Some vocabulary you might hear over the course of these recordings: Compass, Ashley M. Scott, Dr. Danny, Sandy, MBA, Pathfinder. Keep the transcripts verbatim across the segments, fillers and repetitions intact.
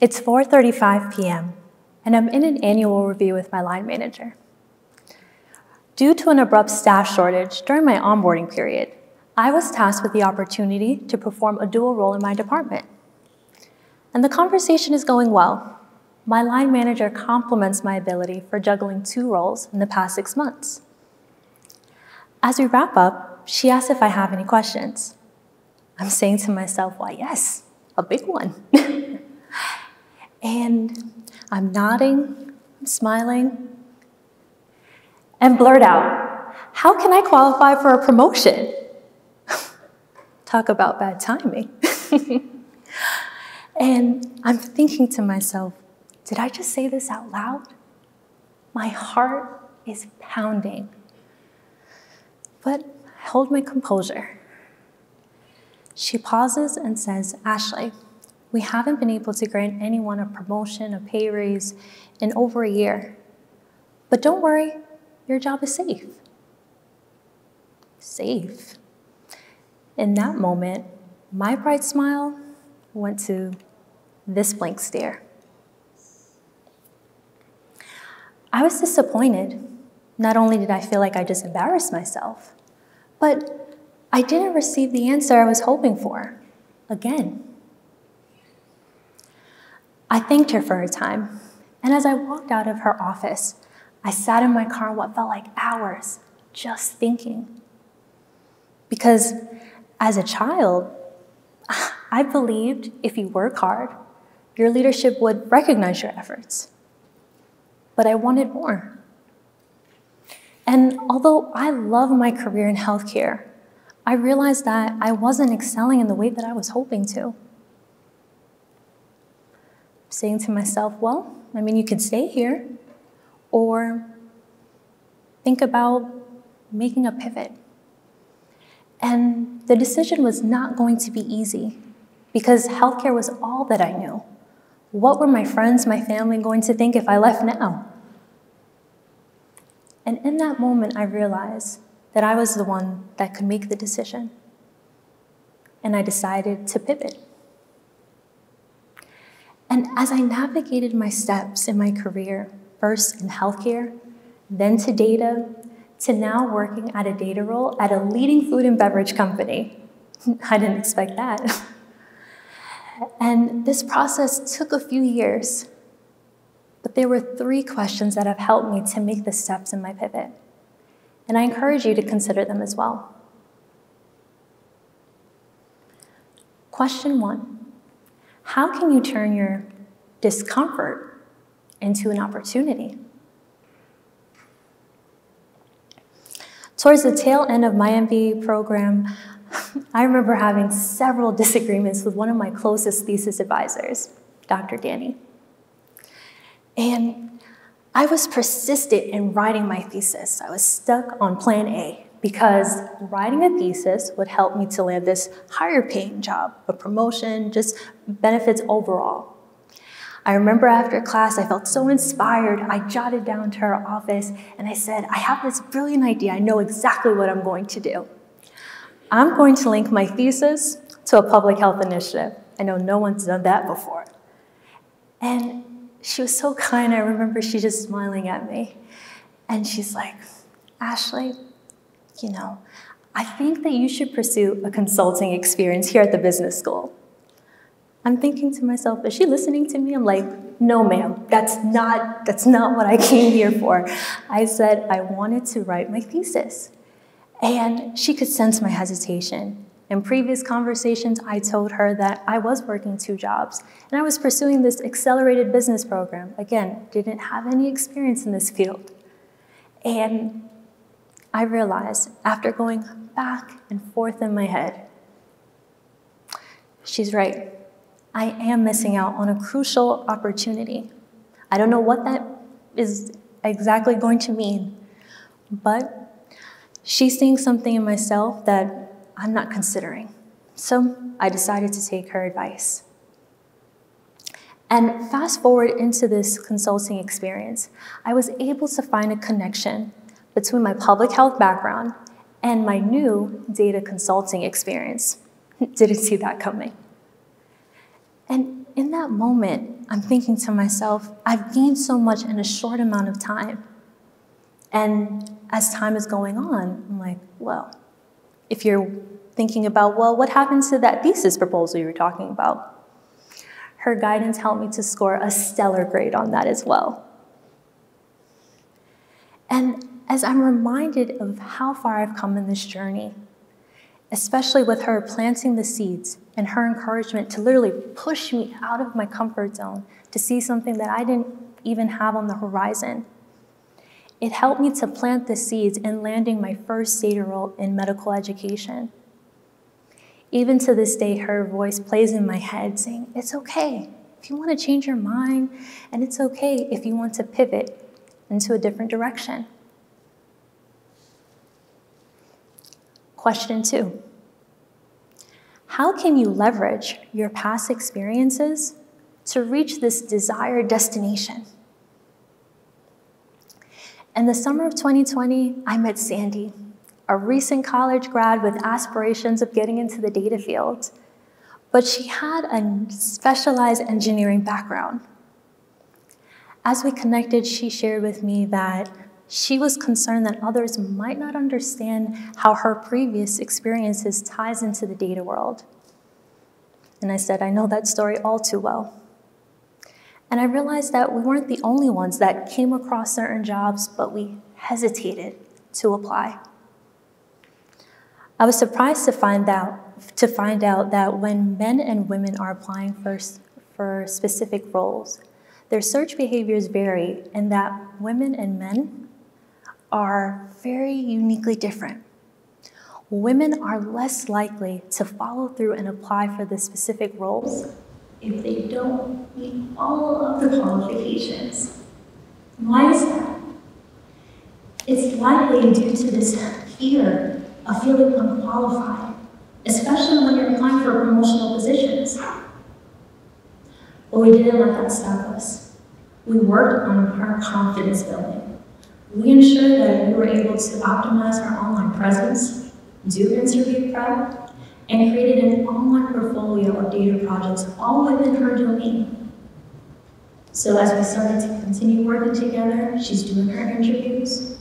It's four thirty-five p m, and I'm in an annual review with my line manager. Due to an abrupt staff shortage during my onboarding period, I was tasked with the opportunity to perform a dual role in my department. And the conversation is going well. My line manager compliments my ability for juggling two roles in the past six months. As we wrap up, she asks if I have any questions. I'm saying to myself, why yes, a big one. And I'm nodding, I'm smiling, and blurt out, how can I qualify for a promotion? Talk about bad timing. And I'm thinking to myself, did I just say this out loud? My heart is pounding, but I hold my composure. She pauses and says, Ashley, we haven't been able to grant anyone a promotion, a pay raise in over a year. But don't worry, your job is safe. Safe. In that moment, my bright smile went to this blank stare. I was disappointed. Not only did I feel like I just embarrassed myself, but I didn't receive the answer I was hoping for, again. I thanked her for her time, and as I walked out of her office, I sat in my car what felt like hours, just thinking. Because as a child, I believed if you work hard, your leadership would recognize your efforts. But I wanted more. And although I love my career in healthcare, I realized that I wasn't excelling in the way that I was hoping to. Saying to myself, well, I mean, you can stay here, or think about making a pivot. And the decision was not going to be easy, because healthcare was all that I knew. What were my friends, my family going to think if I left now? And in that moment, I realized that I was the one that could make the decision. And I decided to pivot. And as I navigated my steps in my career, first in healthcare, then to data, to now working at a data role at a leading food and beverage company. I didn't expect that. And this process took a few years, but there were three questions that have helped me to make the steps in my pivot. And I encourage you to consider them as well. Question one. How can you turn your discomfort into an opportunity? Towards the tail end of my M B A program, I remember having several disagreements with one of my closest thesis advisors, Doctor Danny. And I was persistent in writing my thesis. I was stuck on plan A because writing a thesis would help me to land this higher paying job, a promotion, just benefits overall. I remember after class, I felt so inspired. I jotted down to her office and I said, I have this brilliant idea. I know exactly what I'm going to do. I'm going to link my thesis to a public health initiative. I know no one's done that before. And she was so kind. I remember she just smiling at me. And she's like, Ashley, you know, I think that you should pursue a consulting experience here at the business school. I'm thinking to myself, is she listening to me? I'm like, no, ma'am, that's not, that's not what I came here for. I said I wanted to write my thesis. And she could sense my hesitation. In previous conversations, I told her that I was working two jobs, and I was pursuing this accelerated business program. Again, didn't have any experience in this field. And I realized, after going back and forth in my head, she's right. I am missing out on a crucial opportunity. I don't know what that is exactly going to mean, but she's seeing something in myself that I'm not considering. So I decided to take her advice. And fast forward into this consulting experience, I was able to find a connection between my public health background and my new data consulting experience. Didn't see that coming. And in that moment, I'm thinking to myself, I've gained so much in a short amount of time. And as time is going on, I'm like, well, if you're thinking about, well, what happened to that thesis proposal you were talking about? Her guidance helped me to score a stellar grade on that as well. And as I'm reminded of how far I've come in this journey, especially with her planting the seeds and her encouragement to literally push me out of my comfort zone to see something that I didn't even have on the horizon, it helped me to plant the seeds in landing my first state role in medical education. Even to this day, her voice plays in my head saying, it's okay if you want to change your mind, and it's okay if you want to pivot into a different direction. Question two, how can you leverage your past experiences to reach this desired destination? In the summer of twenty twenty, I met Sandy, a recent college grad with aspirations of getting into the data field, but she had a specialized engineering background. As we connected, she shared with me that she was concerned that others might not understand how her previous experiences ties into the data world. And I said, I know that story all too well. And I realized that we weren't the only ones that came across certain jobs, but we hesitated to apply. I was surprised to find out, to find out that when men and women are applying for, for specific roles, their search behaviors vary, and that women and men are very uniquely different. Women are less likely to follow through and apply for the specific roles if they don't meet all of the qualifications. Why is that? It's likely due to this fear of feeling unqualified, especially when you're applying for promotional positions. But we didn't let that stop us. We worked on our confidence building. We ensured that we were able to optimize our online presence, do interview prep, and created an online portfolio of data projects all within her domain. So as we started to continue working together, she's doing her interviews,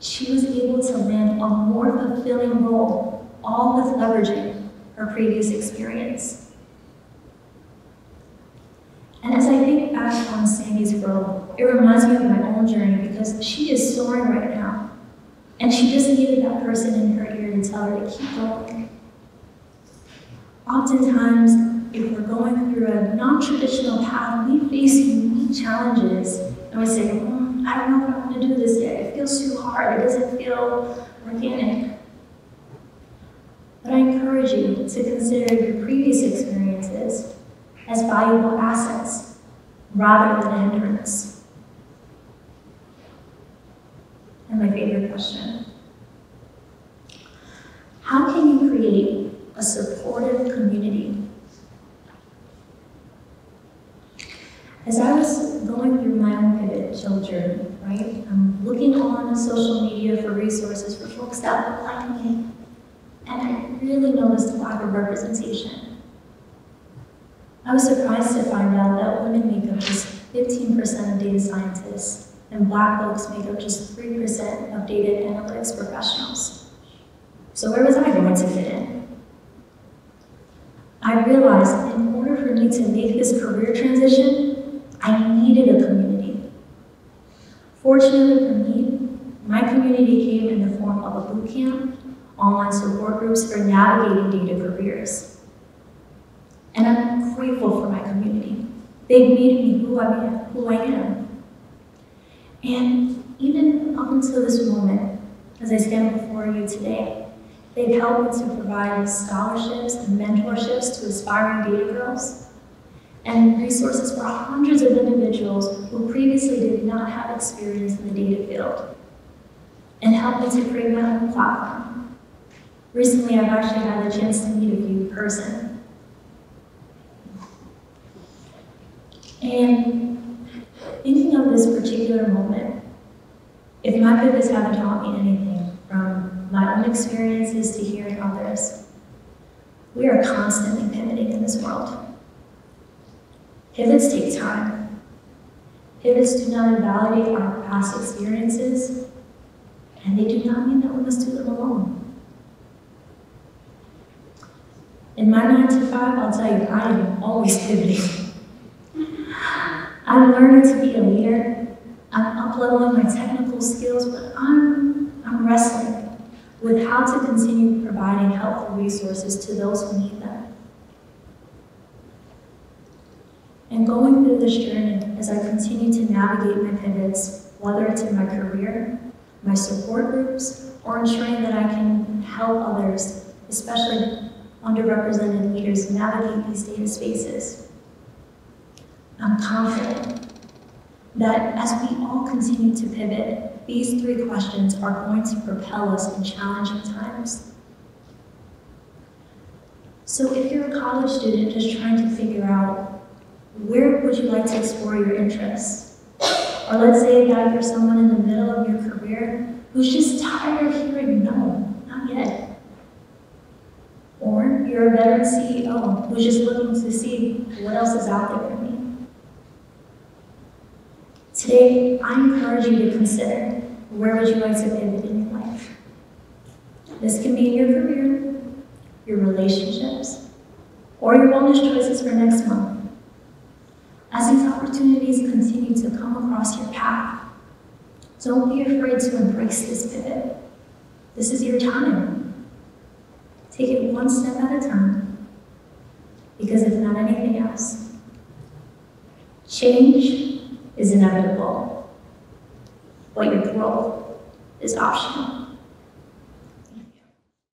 she was able to land a more fulfilling role, all with leveraging her previous experience. And as I think back on Sandy's role, it reminds me of my own journey because she is soaring right now, and she just needed that person in her ear to tell her to keep going. Oftentimes, if we're going through a non-traditional path, we face unique challenges, and we say, mm, I don't know what I want to do this day. It feels too hard. It doesn't feel organic. But I encourage you to consider your previous experiences as valuable assets rather than a hindrance. And my favorite question, how can you create a supportive community? As I was going through my own pivot journey, right? I'm looking on social media for resources for folks that look like me, and I really noticed the lack of representation. I was surprised to find out that women make up just fifteen percent of data scientists, and Black folks make up just three percent of data analytics professionals. So where was I going to fit in? I realized in order for me to make this career transition, I needed a community. Fortunately for me, my community came in the form of a bootcamp, online support groups for navigating data careers. And I'm grateful for my community. They've made me who I am, who I am. And even up until this moment, as I stand before you today, they've helped me to provide scholarships and mentorships to aspiring data girls and resources for hundreds of individuals who previously did not have experience in the data field, and helped me to create my own platform. Recently, I've actually had the chance to meet a few in person. And thinking of this particular moment, if my pivots haven't taught me anything from my own experiences to hearing others, we are constantly pivoting in this world. Pivots take time. Pivots do not invalidate our past experiences, and they do not mean that we must do them alone. In my nine to five, I'll tell you, I am always pivoting. I'm learning to be a leader. I'm up-leveling my technical skills, but I'm, I'm wrestling with how to continue providing helpful resources to those who need them. And going through this journey, as I continue to navigate my pivots, whether it's in my career, my support groups, or ensuring that I can help others, especially underrepresented leaders, navigate these data spaces, I'm confident that as we all continue to pivot, these three questions are going to propel us in challenging times. So if you're a college student just trying to figure out where would you like to explore your interests? Or let's say that you're someone in the middle of your career who's just tired of hearing no, not yet. Or you're a veteran C E O who's just looking to see what else is out there for me. Today, I encourage you to consider where would you like to pivot in your life. This can be in your career, your relationships, or your wellness choices for next month. As these opportunities continue to come across your path, don't be afraid to embrace this pivot. This is your time. Take it one step at a time, because if not anything else, change is inevitable, but your growth is optional.